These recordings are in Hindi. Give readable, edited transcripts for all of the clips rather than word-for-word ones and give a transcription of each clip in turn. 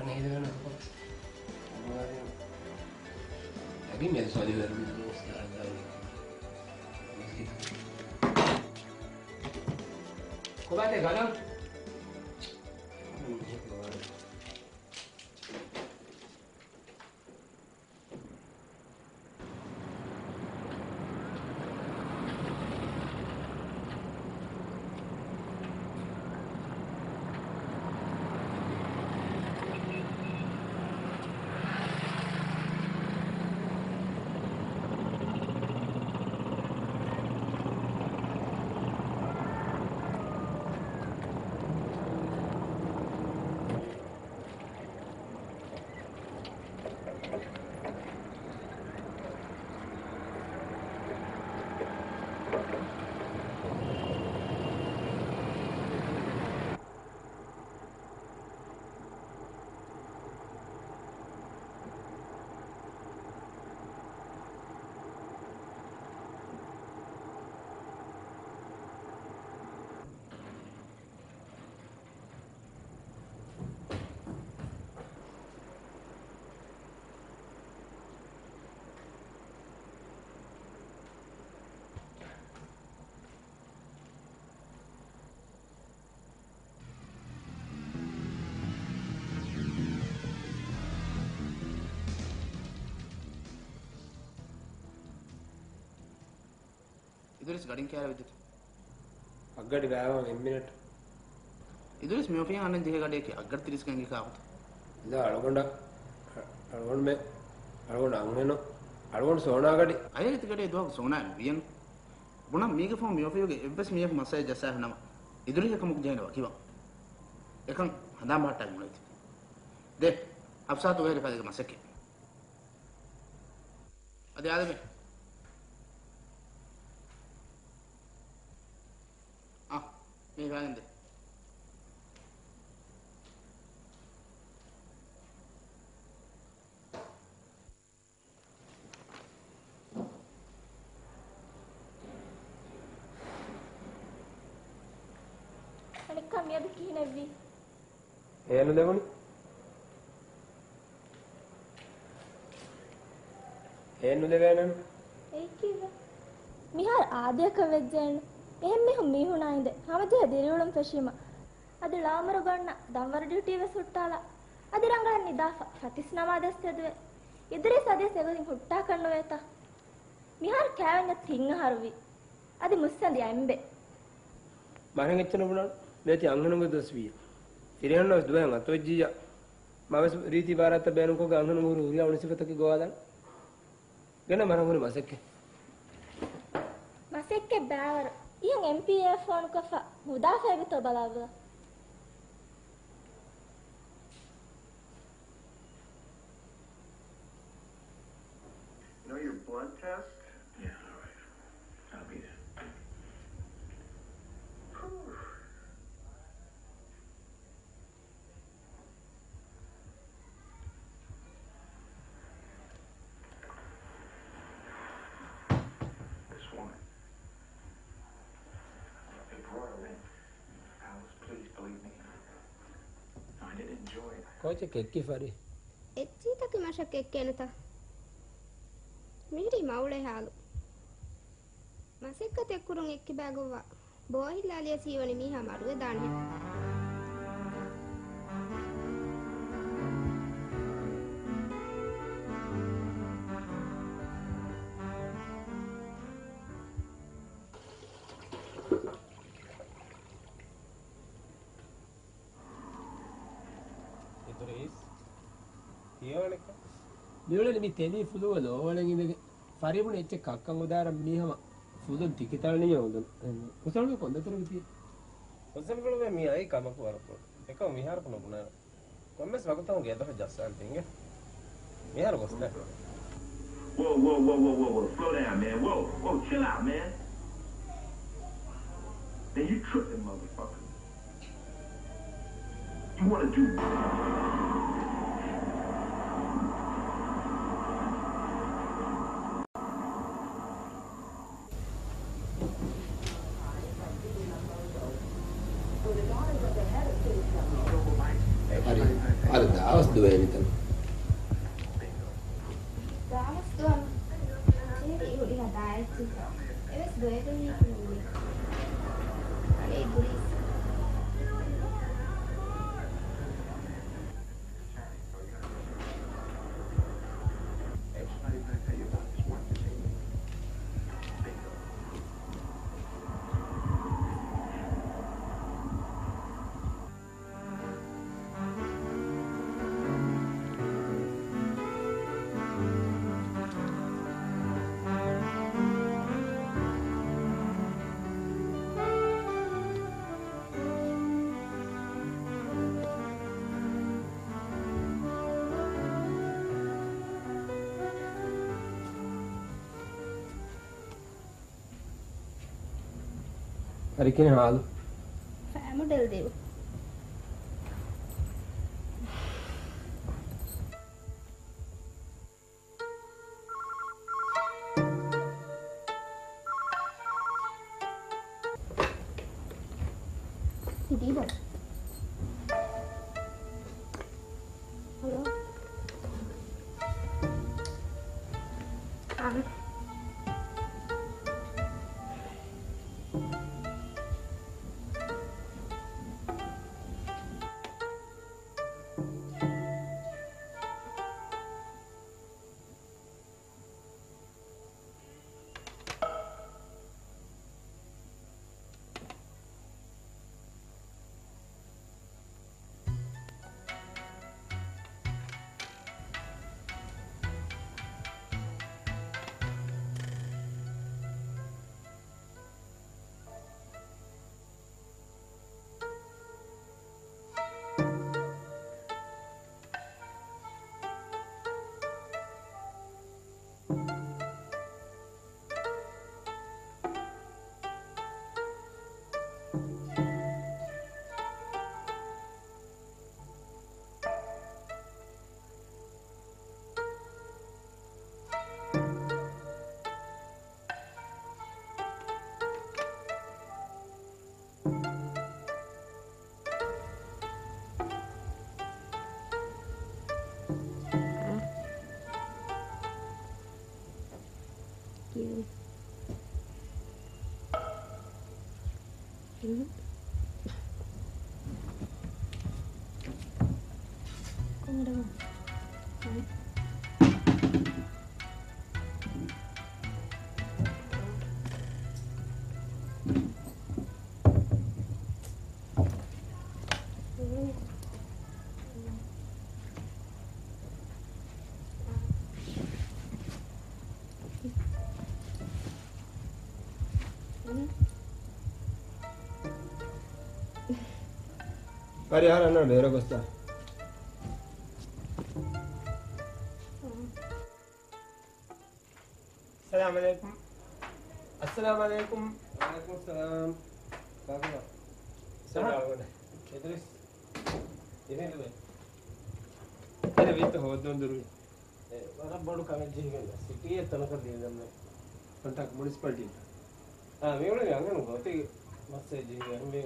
فنحيدنا خالص. هجيب يا سعودي ولا بنص على كوباية غلط. इधर इस गाड़ी क्या है इधर अगर गायब हो एक मिनट इधर इस म्यूफिया आने जगह गाड़ी के अगर तेरी इसका क्या होता इधर आलोकन में आलोकन आंगने नो आलोकन सोना गाड़ी आये इतने गाड़ी दो सोना है बियन बुना मीके फॉर्म म्यूफिया के इब्बस मीके मसाज जैसा है ना इधर ही कमुक जाएगा की बात एकं हदाम हाट टाइम नहीं थी देख अब साथ वगैरह फायदे का मसाज के अधे आधे में Miranda. Ele caminha daqui, né, Vi? É, não deu, né? É, não deu, né? É que vai. Mihar, adia que vai dizer. එහෙම මෙහෙම මීහුණා ඉඳ හවදේ දිරිවුලම් පෙෂීම අද ලාමර ගන්න දම්වර ඩියුටි වෙ සුට්ටාලා අද රංගන නිදාස සතිස් නමාදස් තෙදුවේ ඉදිරිය සදේ සෙවලින් හුට්ටා කරන වේත මිහාර කෑවෙන්න තින්න හරුවි අද මුස්සඳි අම්බේ මරන් එච්චන බුණන මේති අංගනංග දස්විය ඉරෙන්න දුවන් අතොජ්ජිය මවස් රීති බාරත බැනුකෝ ගංගනංග උරියා උණිසිපතක ගෝවාදන් ගන මරන් උනේ මසෙක්කේ බෑවර यंग एमपीए फोन का फा मुदाफ़े भी तो बलावला You know your blood test? Yeah, all right. I'll be there. Whew. कोचे केक की फरी इतनी तक मशक केक के न था मेरी मावले हालो मशक का तेक कुरुंग एक की बैगो वा बॉय लालिया सीवनी मी हमारे दाने मेरे लिए तेरी फुलों वालों वाले की देख फारी बने इच्छे काकंग उदाहरण मी हम फुलों दिखता नहीं है उधर उसाल में कौन देता रहती है उसाल के लोग मी आए काम को वालों को देखा मी हार पुनो पुना कौन मैं स्वागत हूँ गया तो जस्सा देंगे मी हार गोस्ता Whoa whoa whoa whoa whoa whoa slow down man whoa whoa chill out man then you tripping motherfucker you want to do Out of the house do anything. The house do अरे किन हाल फैमो डल देव सीधी बस हेलो आगे अरे यार अन्ना बेरा कुस्ता अस्सलामुअलैकुम अस्सलामुअलैकुम वालेकुम सलाम बाबू सलाम इधर इधर ले तेरे बीच तो हो दोनों दूर है वाला बड़ू कागज जी का सिटी है तनकर दिया हमने पंटाक म्युनिसिपैलिटी हाँ मैं उन्हें आंगन होगा तो मस्त जी है हम भी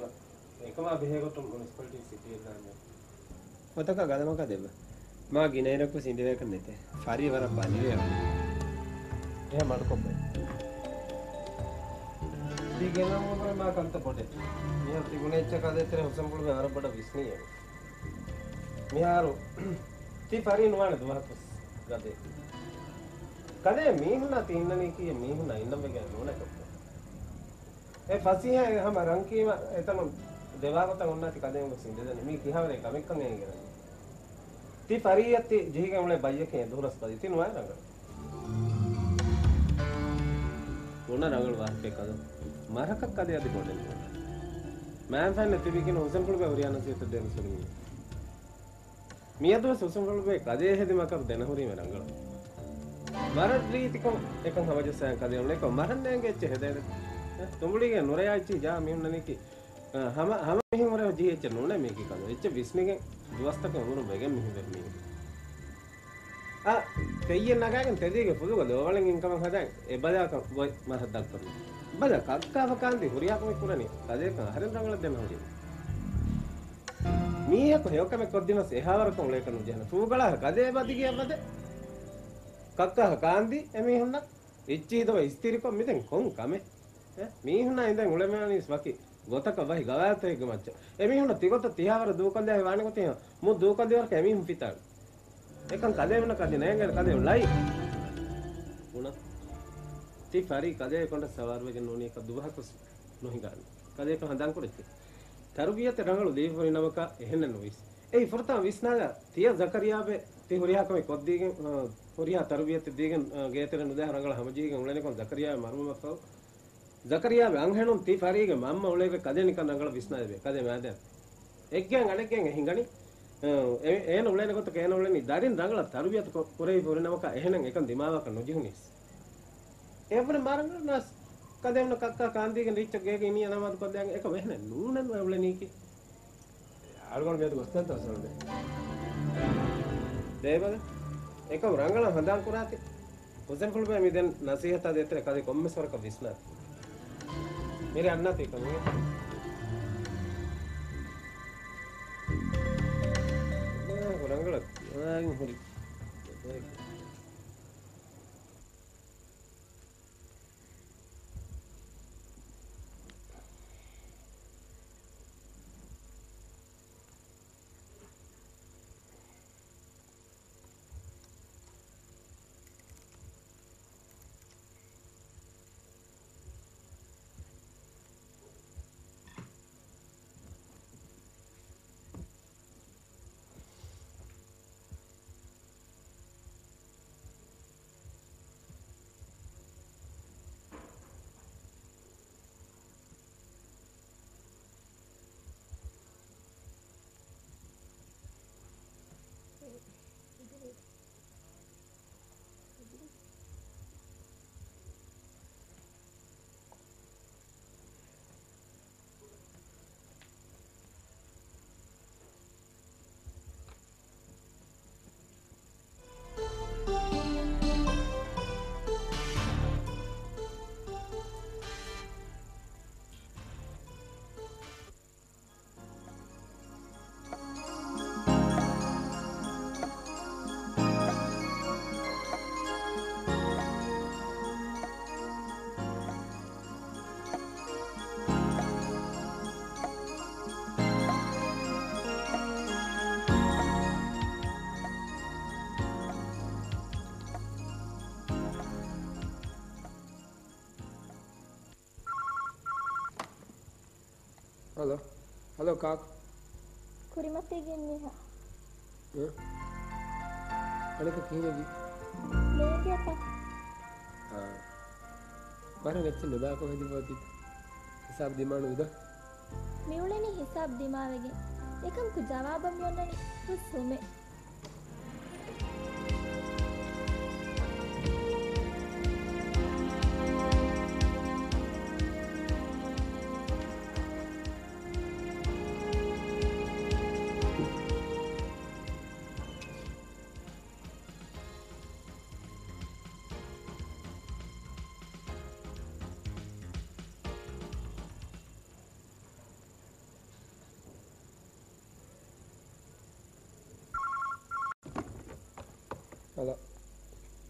එකම බෙහෙගොතුම් මුනිසිපැලිටි සිටියේ ගන්න. මතක ගාද මොකද බ? මා ගිනේරක සිඳිවයක නැතේ. ෆාරිය වර බන්නේ. එයා මඩ කොබ්බ. දිගේම මොකද මා කන්ත පොඩේ. මෙයා තිබුණේච්ච කදේතර හොසම්පුළු ආරබඩ විශ්නිය. මෙයාරු ති ෆාරිය නවන දුවරපස් ගදේ. කදේ මීහුණ තින්නනේ කිය මීහුණ ඉන්නම ගෑ නෝනක. ඒ ෆසිය හැම රංකීම එතන देवागत उन्ना ती कादे उनको सिंधे देने मी किहाँ वाले कमिक कम नहीं करा ती फरी या ती जी के उन्हें बाइये के धोरस पड़ी तीन वायर रंगर उन्ना रंगर वार के कादो मारा कब कादे आदि बोले मैं फैन लेती भी कि नौसेम फुल पे हरियाणा से तो देने सुनी मिया तो नौसेम फुल पे कादे है दिमाग कर देना हो रही मेरा रंगर मारा ली ती को एक अंग हवाज़ से कादे उन्हें को मारन देंगे चहेदे तुम बोली के नोरे आज ची जा मैं उन्हें की हम हमें ही मरे जी इच नोने में की कालो इच विस्मी के दुवस्ता के उमर बेगे में ही देखनी आ ते ये ना कागन ते दी के फुल को लोवाले इनका मन खाता ए बजा का वो मार हद कर बजा का का कांदी हुरिया को पूरा नहीं ताजे का हरन रंगला देना हो जी මීහක හේකම කොද්දිම සේහවරක උලේකනු ජන සූගලා ගදේ බදිගේ අපද කක්කහ කාන්දි එමි හොන්න ඉච්චීදව ස්ථිරිකො මිදෙන් කොන් කමෙ මී හොන්න ඉඳන් උලමනි ස්වකි ගොතක වහි ගලාතේ ගමච්ච එමි හොන්න තිගොත 30 වර දූකන්දේ වාණි ගොතේ මු දූකන්දේ වර කැමි හුම් පිටා එකන් කදේ වෙන කදේ නෑගෙන කදේ ලයි උන තිපාරි කදේ කොන්ද සවාර වෙගෙන නෝනි එක දුවහකොස් නොහිගාන කදේ කොහඳන් කරච්චි තරුගියත රංගලු දේවරි නමක එහෙන්න නොවිස් ඒ ෆර්තා විස්නාගා තිය ජකරියාබේ ති හොරියාකම කොද්දීගෙන් හොරියා තරුගියත දීගෙන් ගේතර නුදා රංගල හමජීගෙන් උලෙනකොන් ජකරියාවේ මර්මම පව ජකරියාවේ අංහෙනුම් තිපාරිගේ මම්ම උලේක කදේ නිකන් රංගල විස්නාදේ කදේ මෑද එක්ගෙන් අනෙක්ගෙන් එහිගනි ඒන උලෙනකොට කේන උලෙනි දරින් රංගල තරුගියත කොරේ හොරි නමක එහෙනම් එකන් දිමාවක නොජිහුනිස් එවන මරංගල නස් कदेव न कक्का कांदी के नीचे गए कि नहीं अनामत कर देंगे एक वह न नून न वाले नहीं कि आलगोन में तो बसता था सर में देव एक अब रंगला हंदान कराते उस दिन खुल पे मिलन नसीहता देते कभी कम में स्वर का विस्ना मेरे अन्ना थे कभी रंगला रंगली हेलो हेलो काक कुरी मते गेने हा ह अरे तो की होगी ले गया था हां बारे में चल बा को हेदी होती हिसाब दिमाग उदा मेवले ने हिसाब दिमाग गे एकम को जवाब हम योने तो सुमे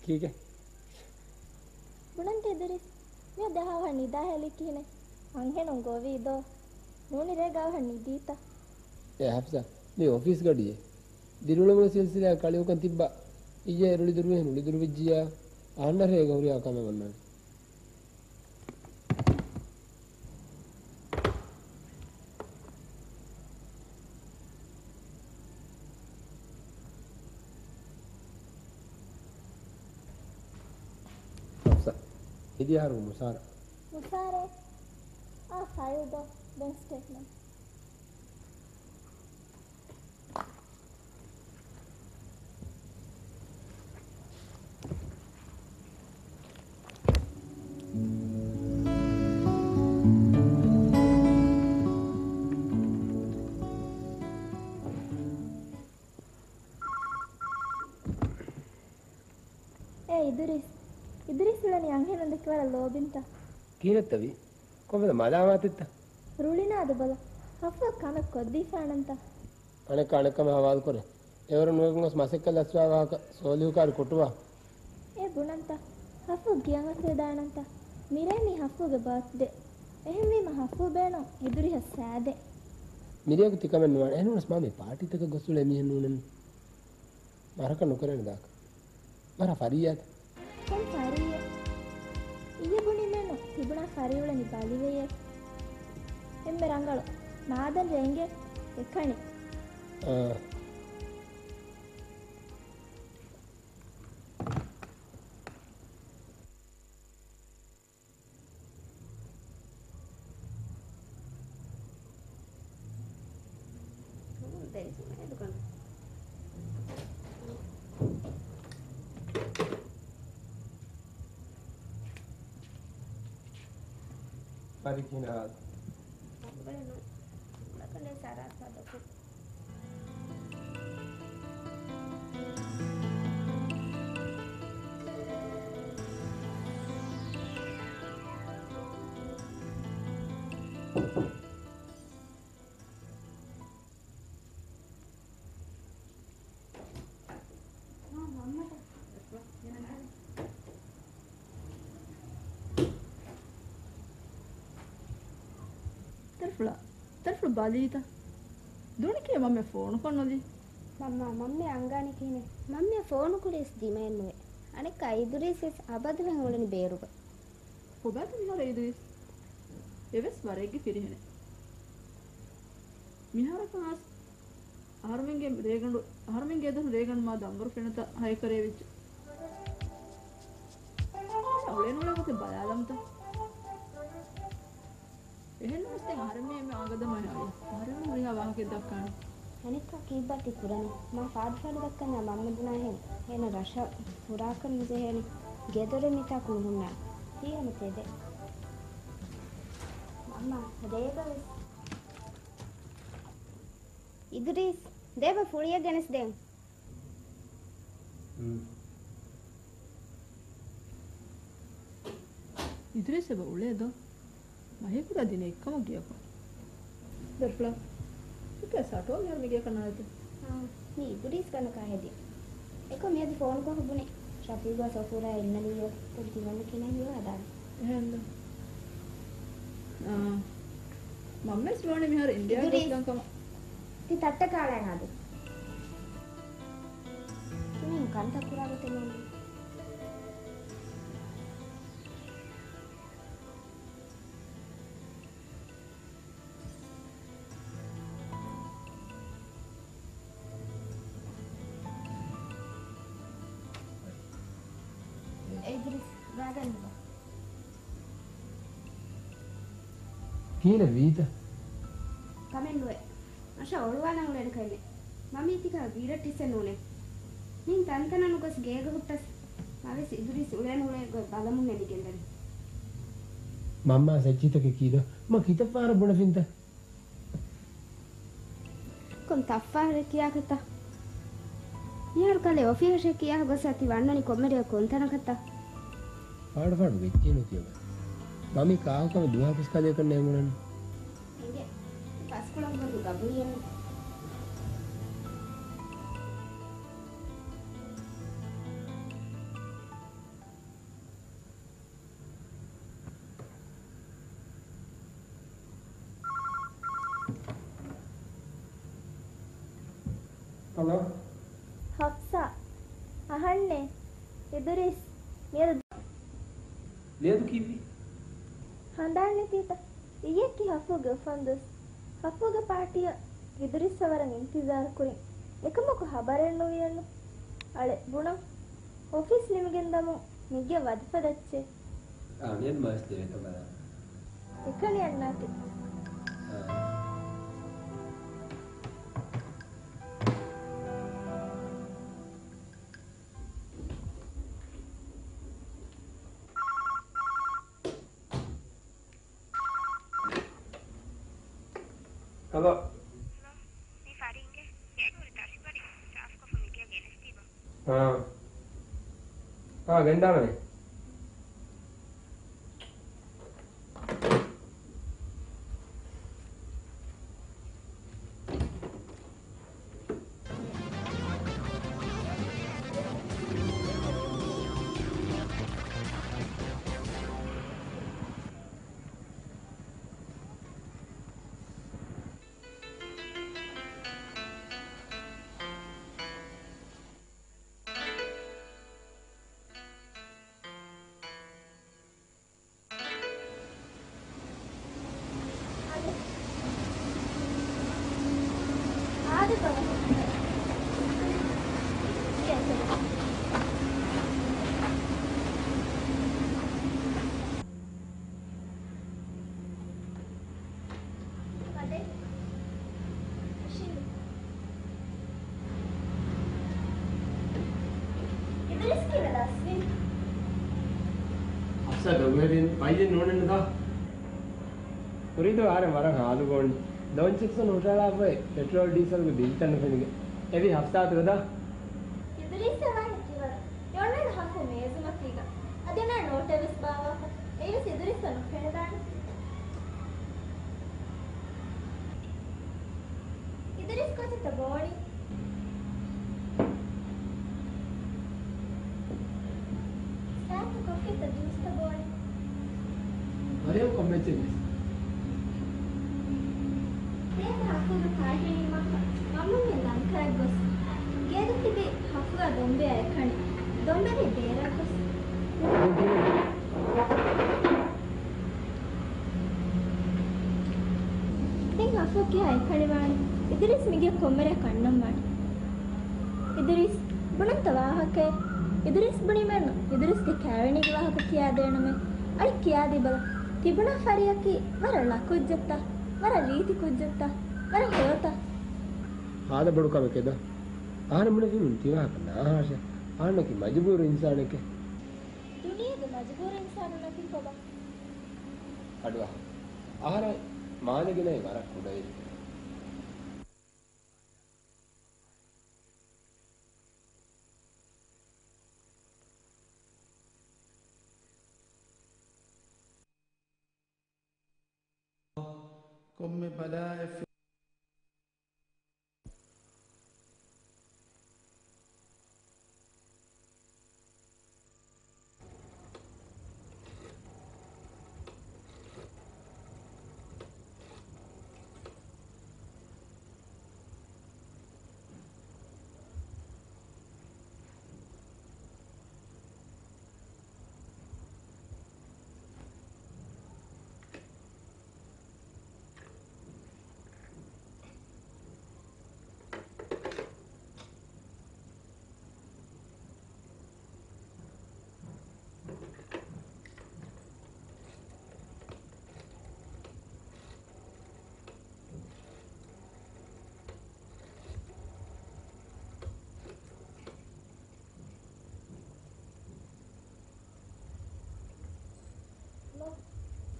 ठीक है बुनंते दरिस मैं दहावा निदा है लेकिन अंगे न गोवी दो नूनी रे गाव निदीता ए हफ्सा मैं ऑफिस गडी दिरुलो में सिलसिला कालियो का तिब्बा इजे रुली दुरवे जिया आनर रे गौरी आका में बनना दिया रो मुसार मुसार आ फाइल द बैंक स्टेटमेंट ए इधर ಇದರಿಸಲನಿ ಅಂಗೇನಂದಕ್ಕೆ ವರ ಲೋಬಿಂತ ಕೀರತ್ತವಿ ಕೊಮ್ಮದ ಮದಾಮಾತಿತ್ತ ರುಳಿನ ಅದು ಬಲ ಅಪ್ಪ ಕನ ಕೊದ್ದಿ ಫಾಣಂತ अणक अणकम हवाल करे एवर नुगंग स्मसेकल अस्वावाक सोल्युकार कुटुवा ए बुणंत हफु गियांगसे दानंत मिरेनी हफुगे बर्थडे එහෙම වීම හප්පෝ බෑනෝ ඉදිරි හසාදේ මිරියක තිකමෙන් නෝන එහෙනුනස් මම පාටිතක ගොසුලේ මිහෙන්නුනන් මරක නොකරන දාක මර ෆරියත් කොන් ෆරිය ඉයබුනි නනෝ තිබුණා ෆරියුල නිපාලි වෙය එම්බ රංගල මාදන් රෙන්ගේ එකණි लेकिन आज बड़े नो लगन है सारा था देखो तरफ बाली था दोनों के मम्मी फोन पर नदी मम्मा मम्मी अंगानी की ने मम्मी फोन को लेस दी मैं नुए अने का इधर से आबाद में होले ने बेरुगा होगा तो मिहार इधर ये बस मरेगी फिर है ने मिहार का आज हरमेंगे इधर रेगन माँ दंबर फिरने ता हाय करे बिच होले नोले को ते बायालम ता එහෙලුස්තේ හරමේ මේ ආගදමයි හරම මුරියා වාහකේ දක්කන අනික කීබටි කුරණ මම පාඩවල දක්කන මම දුනා හේන රෂ පුරාකන් මුදේහෙනි ගෙදර මිතා කුණුනා තීරම තෙද මම දෙයබස් ඉදිරිස් දෙව ෆුලිය ගනස් දෙන් ඉදිරිස් බ උලේද महेपुरा दिन एक कम गया को दरपला तो कैसा तो यार मैं क्या करना है तो हाँ नहीं पुलिस का नकार है दिन एको मेरे फोन को बुने शापिंग का सफूरा इन्ना लियो तो दिमाग में किन्हें लियो आधार है ना आह मम्मी स्लोने में हर इंडिया के लोग कम ती तट्टा काला है ना तो तुम्हें मुकान तक पूरा बताएंगे Kira vida. Kamendoe. Asha orwana ngulere kaile. Mami tika vira tisse nune. Nin tantana nukas geega huttas. Mave siduri sulen hule go balamu nedi gendani. Mamma sajita ke kida. Ma kita fara bona finta. Kon taffara kiya kata. Yar kale office kiya gosati wannani komere kon tana kata. Far far vechchi nutiya. मामी काव का दुआ किसका लेकर नहीं मुरन ठीक है पास को लग दूंगा भैया हेलो हफ्सा अहन्ने इधर इस मेरे ले तो की හඳන්නේ තීත ඊයේ කි හපුග ෆන්දස් හපුග පාටිය ඉදිරිසවරන් ඉන්තිසාර කුරින් එකමක හබරෙන් නොවියන අලේ බුණ ඔෆිස් ලිමගෙන් දමු මිග්ගේ වදපදච්චේ ආනියන් මාස් දෙක බලා එකල යන්නා තීත हेलो नी फारिंगे एक और तासी पर आपको फोन किया गया है स्टीव हां हां गंदा ना Hungarian Biden known da. Urido are mara halu gon. Down section hotel abe petrol diesel ko bill tan fenige. Evi hafta to da. Idri savan kiwa. Yonna haku mezuma tiga. Adena note vis bawa. Evi idri san fenda. Idri ko se tabori. Congratulations. They have to try to make Mamma Lanka goes. Get to be Hafuga Dombe. Dombe, there goes. Think Hafuki, I can't even. If there is Miguel Comera Kandamad. If there is Bunatavahake, if there is Buniman, if there is the Karaniglahakia, their name, I care the bell. Tibuna Fariaki, where a lacujata, where a liticujata, where a hota. Ada Burkavakeda. I am looking to happen. I am looking Majibur in Sanaka. You need the Majibur in Sanaka Picoba. Adwa. Ara Malagina Maracuda. قم بلاء في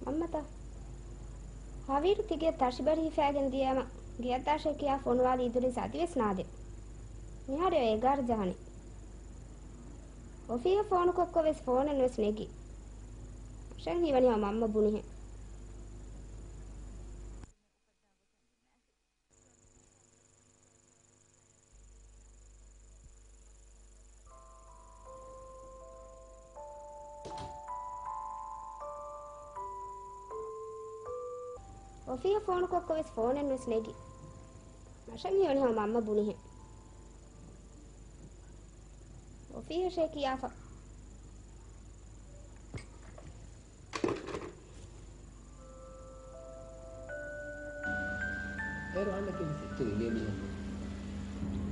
Mamata Havir Tiget Tashibari Fag and Diama Giatashakia Fonwadi Duris Advis Nadi Nihade Egar Jahani Ofia phone cook of his phone and was snakey. Shang even your mamma bunny. Ofia phone cook of his phone and was snakey. Shang even your mamma bunny. Ofia shaky alpha.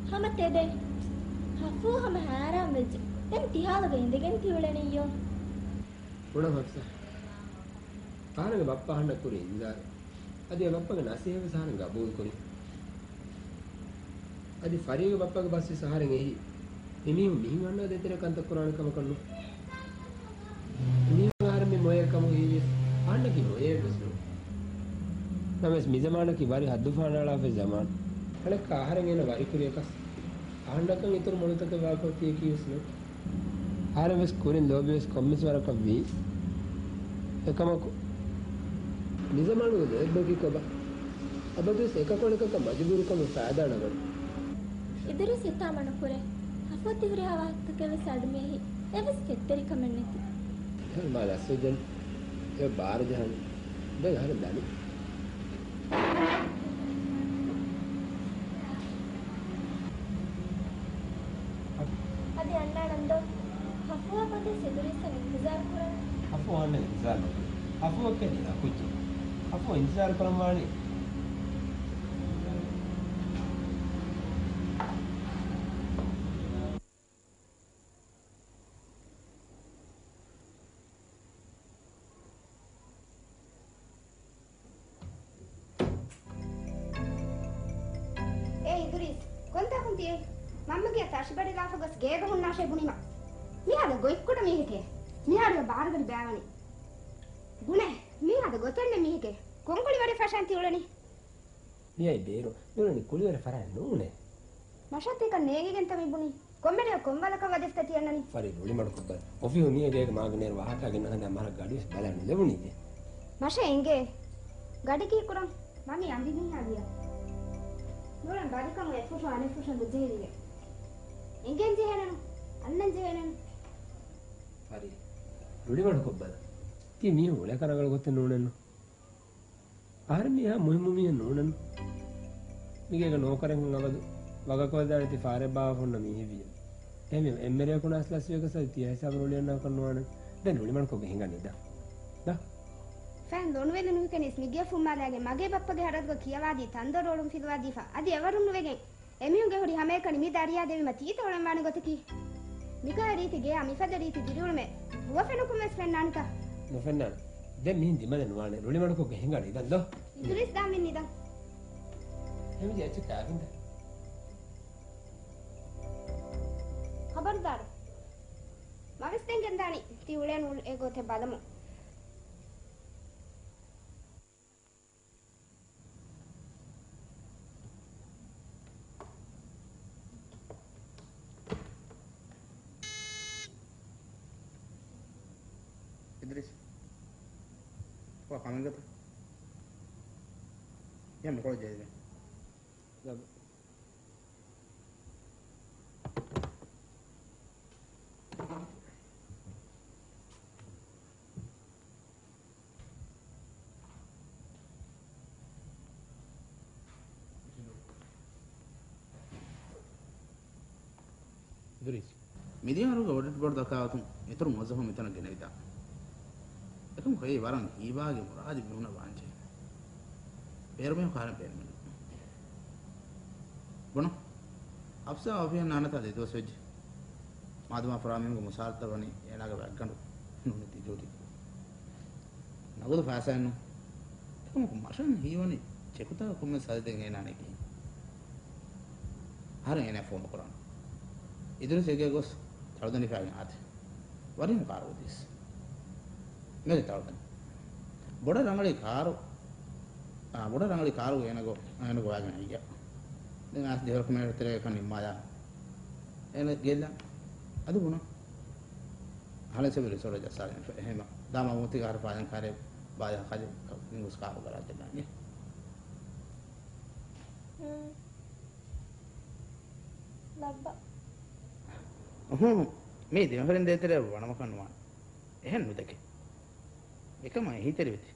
Hamatede Hafu Hamahara Milch. Then Tihalagan, they can kill any yo. What of us? Part of Papa and a Korean that at the Papa and Asia was having a bull curry. At the Faria Papa was hiring a. Inim being under the Terakanta Kuranakamakano. Inim army Moyakamu is Anaki Moyer. Now, as Mizamanaki Vari had Dufana of his Zaman, and a carring in a Varicuriacas. Andakamitur Molotaka Valko Tiki is not. Aramis Kurin Lobius Commissaraka V. The Kamako Mizaman was a Bukikoba. About this Ekakonaka Majiburuka Father. If there is a Tamanakure. What if you have to give us a me? Ever skip the recommendation? My assistant, a barjan, they are a daddy. At the Ananda, Hafu about the civilist and Zarkura. Hafu on Zar. Hafu a kid in a kuchi. Hafu in Zarkramani. Gave the Hunasha Bunima. Me had a good good me here. Me had a bar with Bavani. Bune, mira de gotone miche. Con colivare facenti olani. Mia è vero, non è colivare farà non. Ma sciate che neghi che entami buni. Come ne ho convala che vada stati annani. Fare lui ma tutto. Ovvio mia che magner va che non da mara gadis balani le bunite. Ma scenge. Gadi che curam. Ma mi andi mi avia. Non è gadi come è fuso ane fuso de jeri. Ingen jehenanu. Annan jehenanu. Fare. Lui ma tutto. Ti mi vuole caragalo gotte nonenno. Armia muhimumia nonan. Mica che no carang ngavadu. Vagakoda ti fare bafo na mi via. Emio emere con asla svega salti e savroliana con one. Then Ruliman could be hinganida. Da. Fan don't wait and we can is Miguel Fumalag and Maggie Papa Harago Kiavadi, Thunder or Filadifa. At the Everum Vegan. Emio Gehuri Hameka and Midaria de Matita or Managotiki. Mika Ritige, Amifadari to Girume. Wafenukumas Fernanca. No Fernan. Then mean the man and one. Ruliman could be hinganida. Do. You risk Daminida. Have you just happened? खबरदार माविस तें गंदानी तिउले नुल एको थे बालमो इधरिस वो खाने का ये हम कॉल जाएगा जब මිදියාරුව ඔඩිට් බෝඩ් දකාතුම් ඒතර මොසහ මෙතන ගෙනවිතා එතුම් කොයි වරන් ඊවාගේ මුරාදි බිමුණ වාංචේ පෙරමෙන් කාරණ පෙරමෙන් බොන අප්සා ඔබිය නානත දෙදොස් වෙජ් මාදමා ප්‍රාමෙන් මොසාර්ත වනි එලාගේ වැක්කඬු නුනිති ජෝටි නගොද ෆාසන් එතුම් මෂන් හීවනි චෙකුතා කොම්ම සල්දෙන් එනානේ කි හරෙන් එන ෆෝන් කරා इधर से क्या कुछ तारुदन ही फैमिली आते, वाली में कारो दिस, मेरे तारुदन, बड़ा रंगली कारो ये ना को आज में नहीं गया, लेकिन आज देवर को मेरे तेरे का निम्माया, ये ना गेला, अधु बुना, हाले से भी रिसोर्ट जा सारे में है माँ, दामा मोती कार पाजन खारे, बाजा खाजे, निगुस कारो कराते नहीं මේ දෙමහරෙන් දෙතර වණම කනවා එහෙන් නුදකේ එකම හිතේ වෙති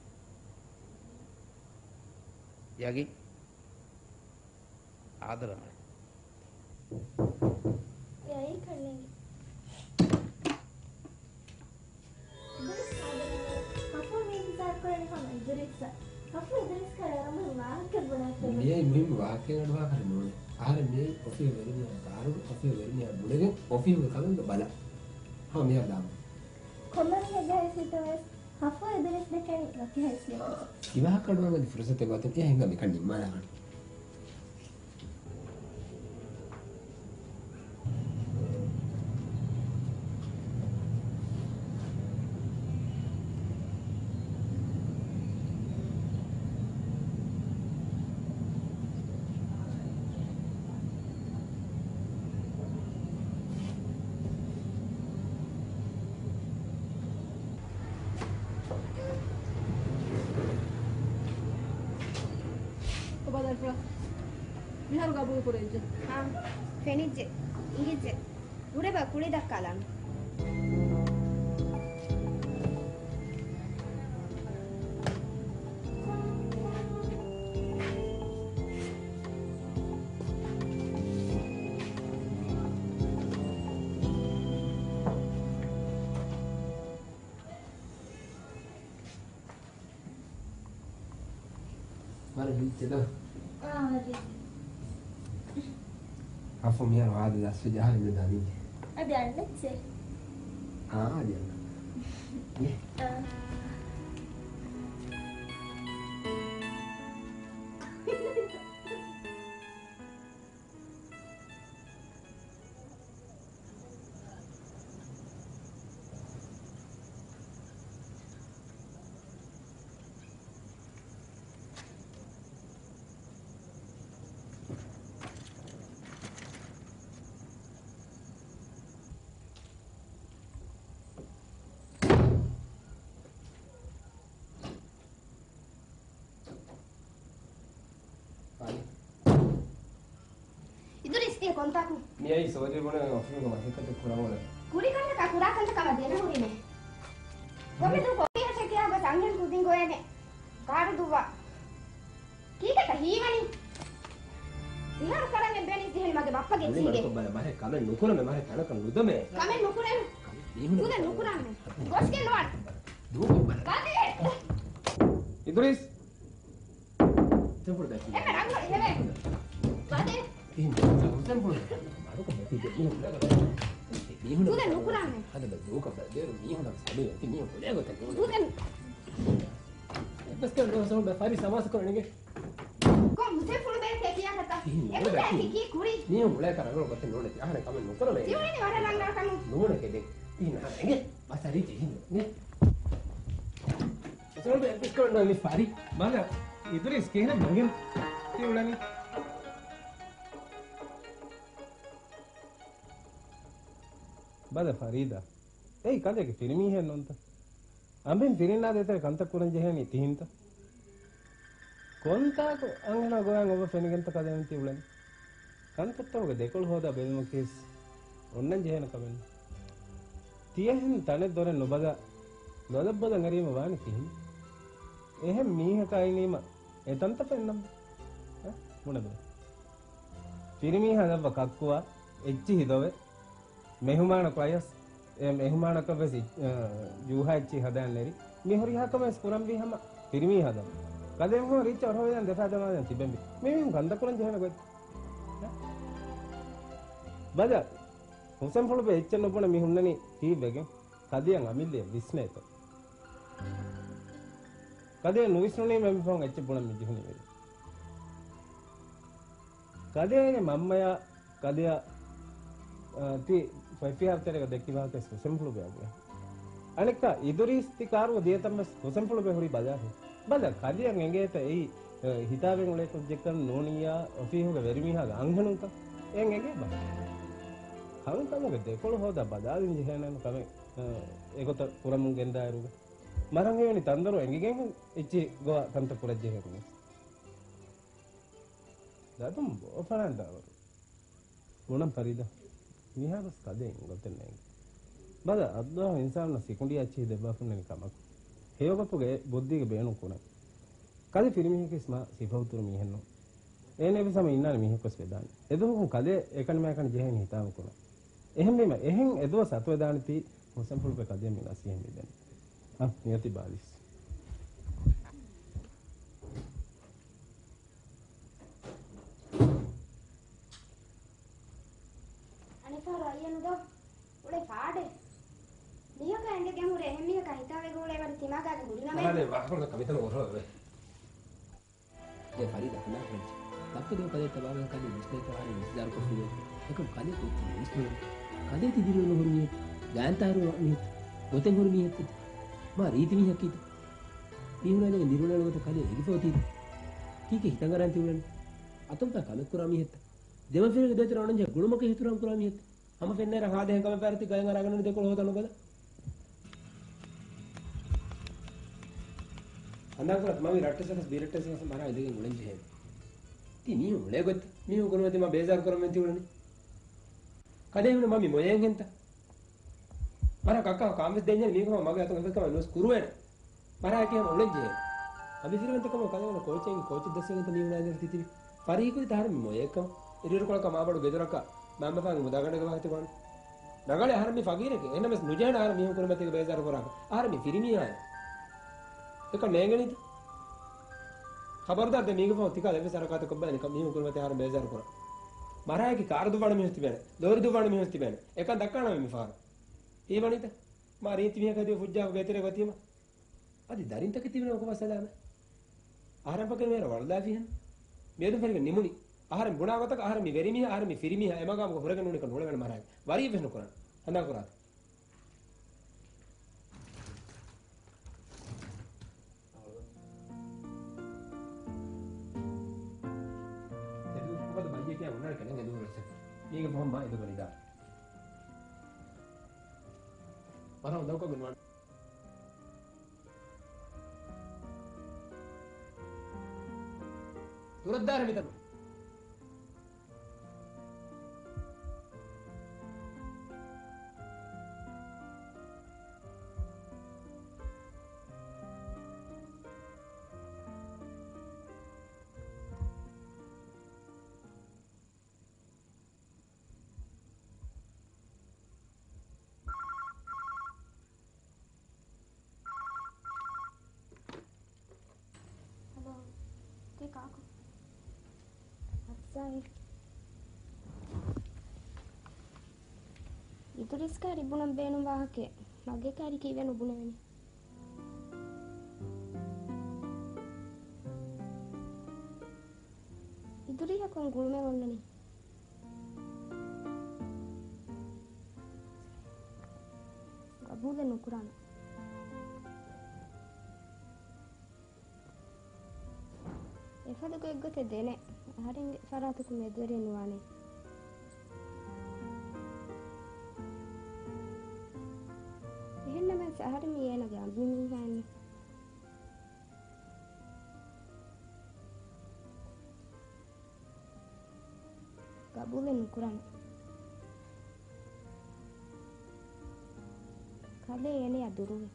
යකි ආදරයි යයි කන්නේ කපෝ මේ ඉස්සර කරේ කොහොමද ඉදිරිස කපෝ ඉදිරිස කරාම වාක්ක බලන්න මේ මෙම් වාක්කේ නඩවා කරන්නේ आरे मैं ऑफिस वेरी नहीं आकारों ऑफिस वेरी नहीं आप बोलेंगे ऑफिस में खाने तो बाला हाँ मैं आप लाऊं कमर में क्या है तो बस हाफ़ो इधर इस देखने रखे हैं इसलिए किवाह करने में डिफरेंस तेरे बातें क्या हैंगा मेरा निम्मा यार चलो आपको मेरा वाद लास्ट में जहाँ इधर दानी है अब यार नहीं से हाँ यार ये के कोंता को मैं यही सोच रही बने ऑफिस में माथे कटे खुरा वाला पूरी करने का पूरा करने का देना होरी ने वो भी तो कोई है क्या बस अंगन कूदिंग होया ने काट दूवा ठीक है कहीं वाली यार सारा ने बेनी जेल मागे बाप के सीधे मेरे को मारे कामे नुकुरा में मारे तड़क नुद में कामे नुकुरा में तूने नुकुरा में गोश के नोट दो बात इधर इस तब उड़ बैठी है रंग ले ले बात है तीन तब उड़ मारो को बैठी है लगा तूने नौकरा है अरे बदबू का बदबू नहीं होना चाहिए तो नहीं होता है गोता तूने बस कर लो सब बेफारी समाज करने के कौन मुझे फूल बैठ के किया करता एक बैठ की कुड़ी नहीं मुले कर लो बस नोने के आने काम नौकर में क्यों नहीं वाला लंगा का नोने के देख तीन आ गए बस अरे जी ने चलो बस कर लो ये फारी माना इधर इसके ना मंगे क्यों उड़ानी बड़ा फरीदा ए काले के फिल्मी है नोंता हम भी फिल्म ना देते कंत कुरन जे है नी तीन तो कोंता को अंगना गोयांग ओब फेनिगंत कदेन ती उलन कंत तो ग देखल होदा बेलम केस ओन्न जे है न कमेन तिए हम तने दोरे नोबगा नोदब्बद अंगरीम वान किहिन एह मीह काई नीम ए तंत पेन्नम मुने बे फिल्मी हदव कक्कुआ एच्ची हिदोवे मेहुमान क्लायस ए मेहुमान का बस जुहा ची हदान लेरी मेहरी हा का बस पुरम भी हम फिरमी हदा कदे हो रिच और हो जान देखा दमा जान तिबे मेम गंदा करन जे न गय बजा हुसैन फुल बे एचन उपन मिहुन्ननी ती बेगे कदियन अमिले विस्ने तो कदे नुविस्नुनी मेम फोन एच पुन मिजुनी वेरी कदे ने मम्मया कदे ती फ़ैफ़ियार तेरे का देखती बाहर कैसे हुसैनपुर पे आ गया अनेक का इधर ही स्थिकार वो दिया तब मैं हुसैनपुर पे हुई बाजार है बाजार खाली अंगेंगे तो यही हिताबे उन्हें कुछ जिक्कर नोनिया अफी होगा वेरीमी हाँ गांगनों का अंगेंगे बात हम का मुझे देखो लो होता बाजार इन जगह ना कमें एको तो पूरा मुंगे इंदा है रुगा मरंगे वाली तंदरो अंगेंगे इच्ची गोवा तंत्र पूरा जगह में जातुम ओपन इंदा हो मुनम फरीदा निहा बस कदे गते नहीं बदा अद्दो इंसान न सिकुंडिया अच्छी देबा फने कमक हेगो पुगे बुद्धि के बेनु कोना कदे फिरमी के स्मा सिफाउतुर मिहनो एने भी समय इन्ना मिह कोस वेदान एदो को कदे एकन में एकन जेहन हिताव कोना एहम में एहम एदो सतो वेदान ती हुसैनपुर पे कदे मिला सिहम वेदान हां नियति 22 अपना कविता में बोलो रे ये फरीद अपना फ्रेंच तब तो देखो कदे तबादला कदे मिस्टर तो हमारे मिस्टर को फिर देखो कदे तो मिस्टर कदे ती दिलो हो रही है जानता है नहीं गोते हो रही है कि मां रीत नहीं है कि इन्होंने ने निरोला लोग तो कदे हिगत होती ठीक है हितंग गारंटी उलन अतम का कलक करामी है देव फिर दे तरह ने गुणम के हितराम करामी है हम फिर ने रहा दे हम पैरती गए रागन देखो होता लोग අනකට තමයි රට්ටසකස් බීරට්ටසකස් මරා ඉදගෙන මුලෙන්ජ හේ. ඉතින් නියු මුලෙගොත් නියු කරමු තියම බේසාර කරමු තියුණනේ. කඩේම මම මොයෙන් හෙන්ත. මරා කක්කා කාමස් දෙන්නේ මේකම මගේ අතන එකම නෝස් කුරුවන. මරා කියන මුලෙන්ජ හේ. අපි සිරවන්තකම කලවන කෝචෙන් කෝච් දෙසෙන්ත නියුනාදර තිතිවි. පරිහිකුයි ධර්ම මොයකම ඉරිර කොල කමාබඩු බෙදරක මම බපන් මුදාගන්න ගවහති වань. නගලේ ආරම්භි ෆගීරකේ එනමස් නුජාන ආරම්භි නියු කරමු තියක බේසාර කරා. ආරම්භි පිරිමියා तो कल महंगे नहीं खबरदार थे महंगे फोन तिका लेवे सारा का तो कब्बा नहीं कम ही उकर मते हार बेजार करा मारा है कि कार दुबाड़ में होती बहन दोर दुबाड़ में होती बहन एका धक्का ना में फार ये बनी था मारी इतनी है कदी फुज्जा हो गए तेरे गति में आदि दारिन तक कितने को बस जाना आराम पकड़ मेरा वरदा भी है मेरे फिर निमुनी आहार में बुनावा तक आहार में वेरी में आहार में फिरी में है एमा काम को होरेगन उन्हें कंट्रोल में मारा है वारी बहन करा हना करा ये के हम भाई तो बनी दार बराबर दो को गुणवान तुरंत दार मित्र outside. Ituresc care bună bine nu va hache. Maghe care că e bună bine. Ituresc acum gulume lănăni. Gabule nu curană. Efectul că e găte de ne, are farată cu medere nu ane. Ehna mai să are mie na gambi mie ane. Kabule nu curan. Kabule e ne adorule.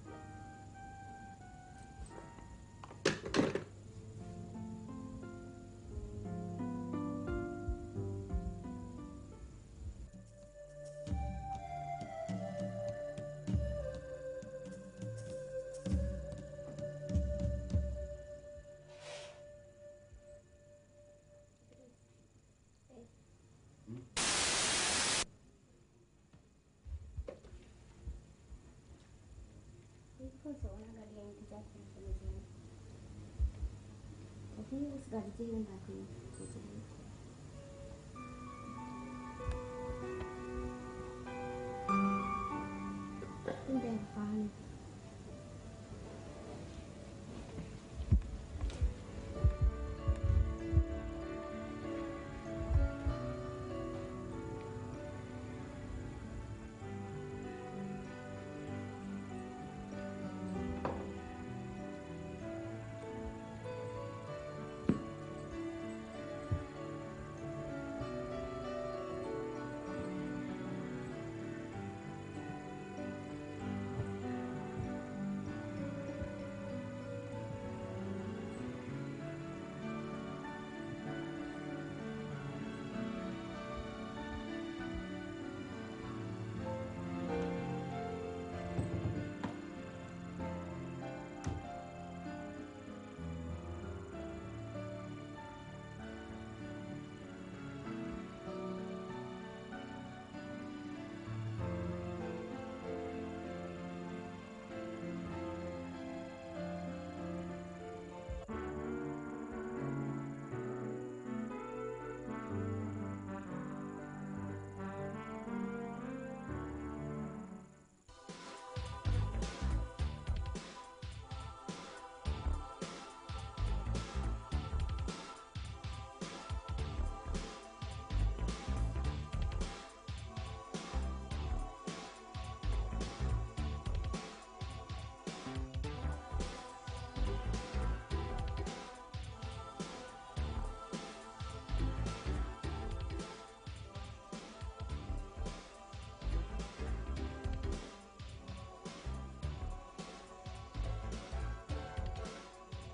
I think it's got to be in that